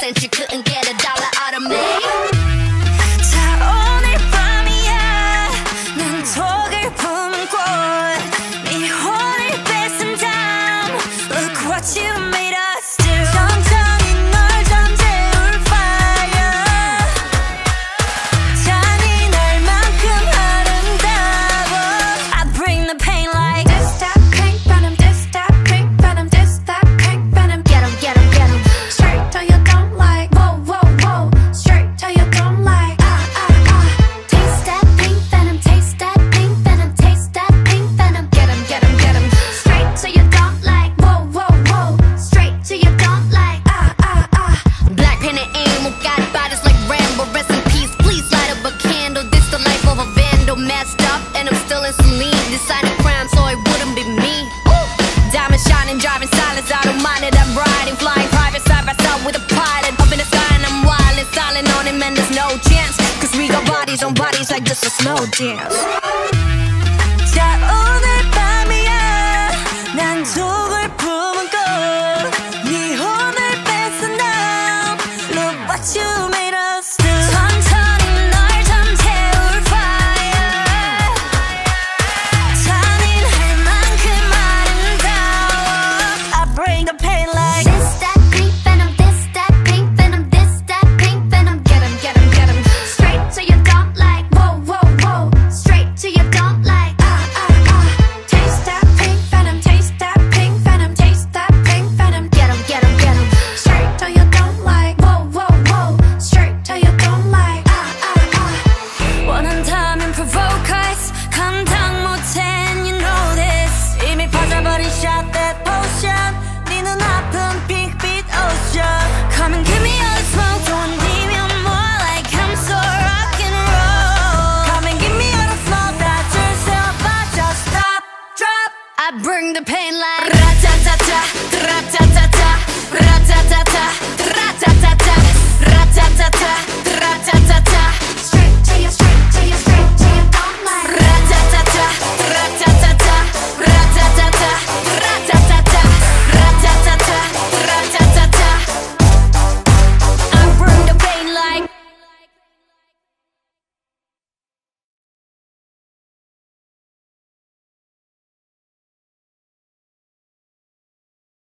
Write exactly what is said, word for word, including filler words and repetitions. cent, you couldn't get a dollar out of me. No dance. Bring the pain like